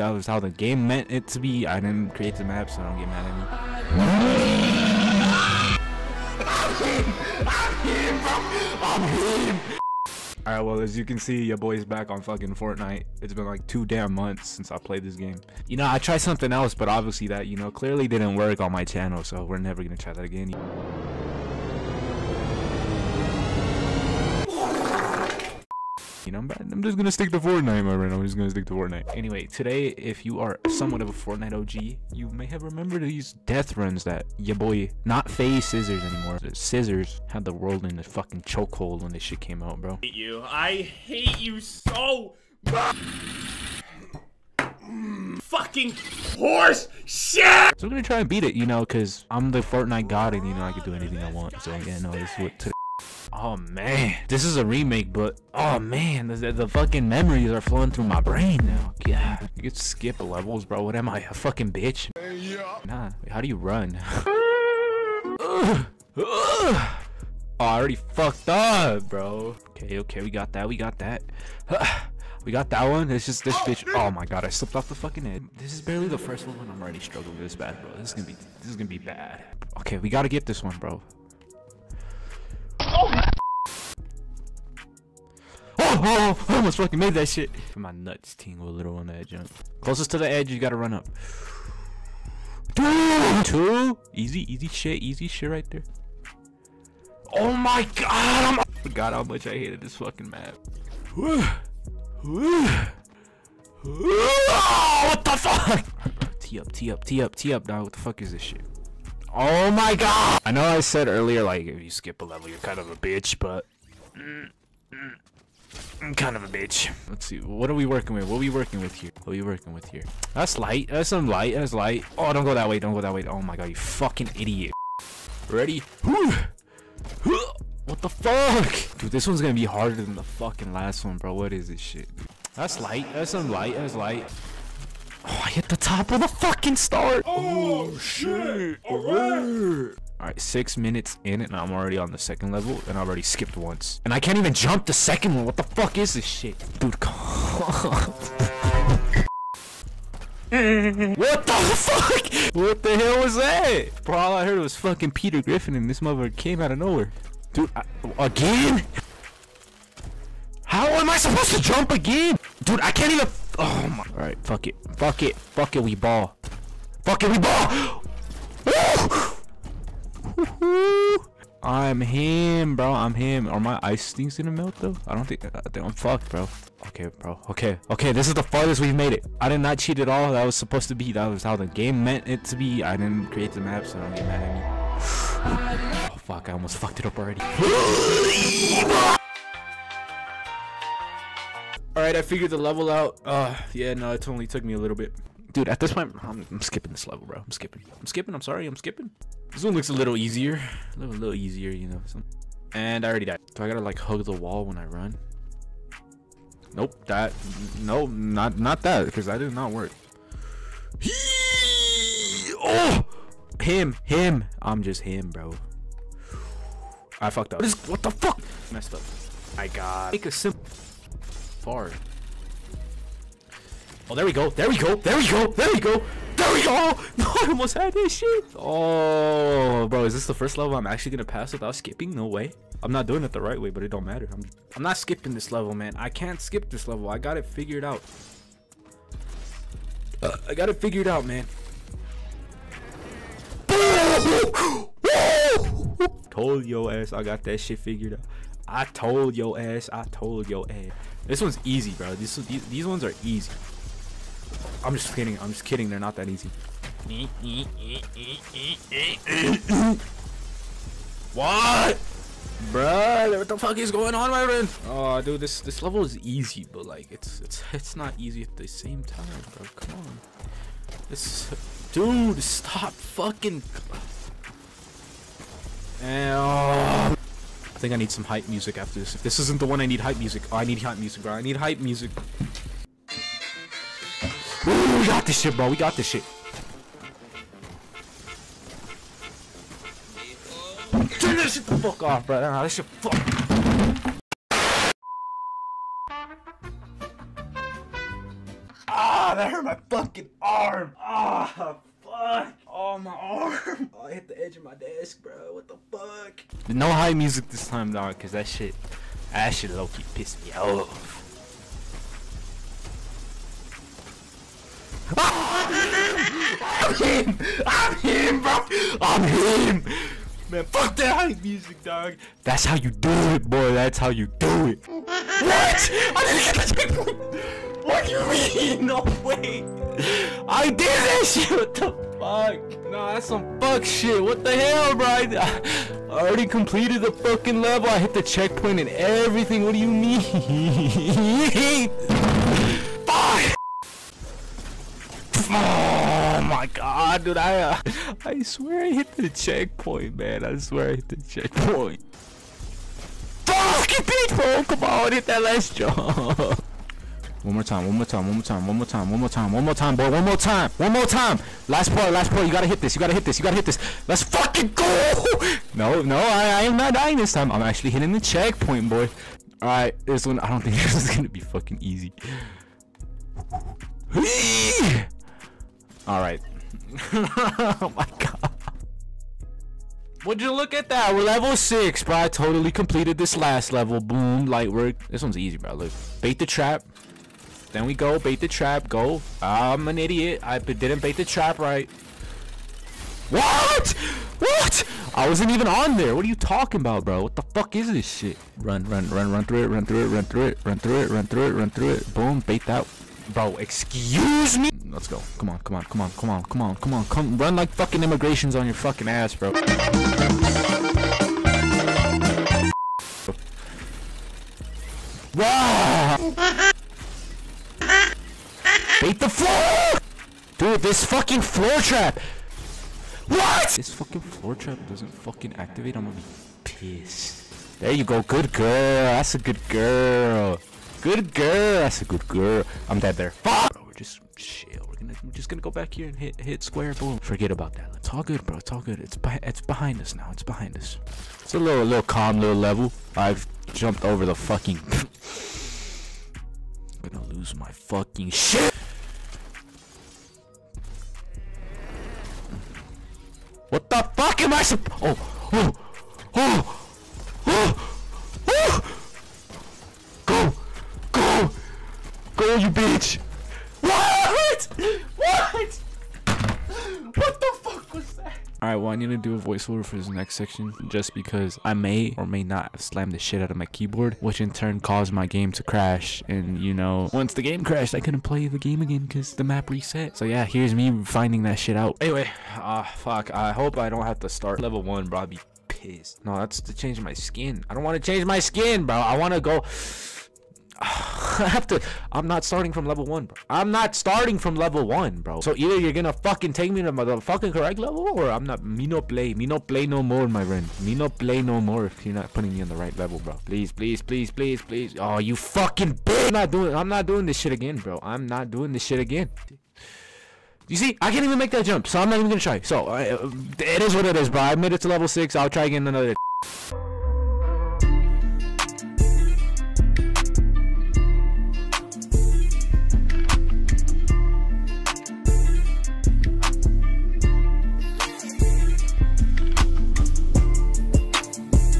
that was how the game meant it to be. I didn't create the map, so don't get mad at me. I'm here, bro. I'm here. Alright, well, as you can see, your boy's back on fucking Fortnite. It's been like 2 damn months since I played this game. You know, I tried something else, but obviously that, you know, clearly didn't work on my channel, so we're never gonna try that again. You know, I'm just gonna stick to Fortnite, my friend. I'm just gonna stick to Fortnite. Anyway, today, if you are somewhat of a Fortnite OG, you may have remembered these death runs that your boy, not FaZe Cizzorz anymore, Cizzorz had the world in the fucking chokehold when this shit came out, bro. I hate you. I hate you so much. Fucking horse shit! So we're gonna try and beat it, you know, cause I'm the Fortnite god and you know I can do anything I want. So yeah, no, this is what today. Oh man, this is a remake, but oh man, the fucking memories are flowing through my brain now. Yeah, you can skip levels, bro. What am I, a fucking bitch? Yeah. Nah, wait, how do you run? Oh, I already fucked up, bro. Okay, we got that, we got that. We got that one. It's just this bitch. Oh my god, I slipped off the fucking head. This is barely the first one, and I'm already struggling with this bad, bro. This is gonna be bad. Okay, we gotta get this one, bro. Oh, I almost fucking made that shit. My nuts tingle a little on that jump. Closest to the edge, you gotta run up. 2. Easy shit right there. Oh my god, I forgot how much I hated this fucking map. Oh, what the fuck? Tee up, dog. What the fuck is this shit? Oh my god! I know I said earlier, like, if you skip a level, you're kind of a bitch, but... I'm kind of a bitch. Let's see. What are we working with? What are we working with here? That's light. That's some light. That's light. Oh, don't go that way. Don't go that way. Oh my god, you fucking idiot. Ready? What the fuck? Dude, this one's gonna be harder than the fucking last one, bro. What is this shit? Dude? That's light. That's some light. That's light. Oh, I hit the top of the fucking star. Oh, shit. Alright. Alright, 6 minutes in and I'm already on the second level and I already skipped once. And I can't even jump the second one. What the fuck is this shit? Dude, come on. What the fuck? What the hell was that? Bro, all I heard was fucking Peter Griffin and this mother came out of nowhere. Dude, again? How am I supposed to jump again? Dude, I can't even. Oh my. Alright, fuck it. Fuck it. Fuck it, we ball. Fuck it, we ball! Woo! I'm him, bro. I'm him. Are my ice things gonna melt though? I think I'm fucked, bro. Okay, bro. Okay. This is the farthest we've made it. I did not cheat at all. That was supposed to be. That was how the game meant it to be. I didn't create the map, so don't get mad at me. Oh fuck! I almost fucked it up already. All right, I figured the level out. Yeah, no, it only took me a little bit. Dude, at this point, I'm skipping this level, bro. I'm skipping. I'm sorry. I'm skipping. This one looks a little easier. A little easier, you know. And I already died. Do I gotta like hug the wall when I run? Nope. That. No. Not that. Because that did not work. Oh. Him. I'm just him, bro. I fucked up. What the fuck? Messed up. I got. Make a simple. Far. Oh, there we go. No, I almost had this shit. Oh, bro, is this the first level I'm actually gonna pass without skipping? No way. I'm not doing it the right way, but it don't matter. I'm not skipping this level, man. I can't skip this level. I got it figured out. I got it figured out, man. Told your ass I got that shit figured out. I told your ass. This one's easy, bro. These ones are easy. I'm just kidding. They're not that easy. What? Bruh, what the fuck is going on, my friend? Oh, dude, this level is easy, but like it's not easy at the same time, bro. Come on. Dude, stop fucking. And, oh. I think I need some hype music after this. If this isn't the one I need hype music. Oh, I need hype music, bro. I need hype music. Ooh, we got this shit, bro. We got this shit. Turn that shit the fuck off, bro. Nah, that shit fuck. Ah, that hurt my fucking arm. Ah, fuck. Oh, my arm. Oh, I hit the edge of my desk, bro. What the fuck? No high music this time, dog, because that shit low-key pissed me off. I'm him, bro. I'm him. Man, fuck that hype music, dog. That's how you do it, boy. That's how you do it. What? I didn't get the checkpoint. What do you mean? No way. I did that shit. What the fuck? Nah, that's some fuck shit. What the hell, bro? I already completed the fucking level. I hit the checkpoint and everything. What do you mean? Fuck. Oh my god, dude, I swear I hit the checkpoint, man. I swear I hit the checkpoint. Fucking people, come on, hit that last jump. One more time, boy, one more time. Last part, you gotta hit this. Let's fucking go. No, I am not dying this time. I'm actually hitting the checkpoint, boy. Alright, this one, I don't think this is gonna be fucking easy. All right. Oh my god. Would you look at that? We're level 6, bro. I totally completed this last level. Boom, light work. This one's easy, bro. Look, bait the trap. Then we go bait the trap. Go. I'm an idiot. I didn't bait the trap right. What? What? I wasn't even on there. What are you talking about, bro? What the fuck is this shit? Run through it. Boom, bait that. Bro, excuse me. Let's go. Come on. Come run like fucking immigrations on your fucking ass, bro. Bait the floor! Dude, this fucking floor trap! What? This fucking floor trap doesn't fucking activate. I'm gonna be pissed. There you go. Good girl. That's a good girl. Good girl, that's a good girl. I'm dead there. Fuck! Bro, we're just chill. We're just gonna go back here and hit square. Boom. Forget about that. It's all good, bro. It's all good. It's behind us now. It's behind us. It's a little calm little level. I've jumped over the fucking. I'm gonna lose my fucking shit. What the fuck am I supposed? Oh! Go, you bitch! What? What the fuck was that? Alright, well, I need to do a voiceover for this next section just because I may or may not have slammed the shit out of my keyboard, which in turn caused my game to crash. And, you know, once the game crashed, I couldn't play the game again because the map reset. So, yeah, here's me finding that shit out. Anyway, fuck. I hope I don't have to start level 1, bro. I'll be pissed. No, that's to change my skin. I don't want to change my skin, bro. I want to go... I'm not starting from level 1, bro. I'm not starting from level 1, bro. So either you're gonna fucking take me to the fucking correct level, or I'm not. Me no play no more, my friend. Me no play no more if you're not putting me on the right level, bro. Please. Oh, you fucking bitch. I'm not doing this shit again, bro. I'm not doing this shit again. You see, I can't even make that jump, so I'm not even gonna try. So, it is what it is, bro. I made it to level 6. I'll try again another day.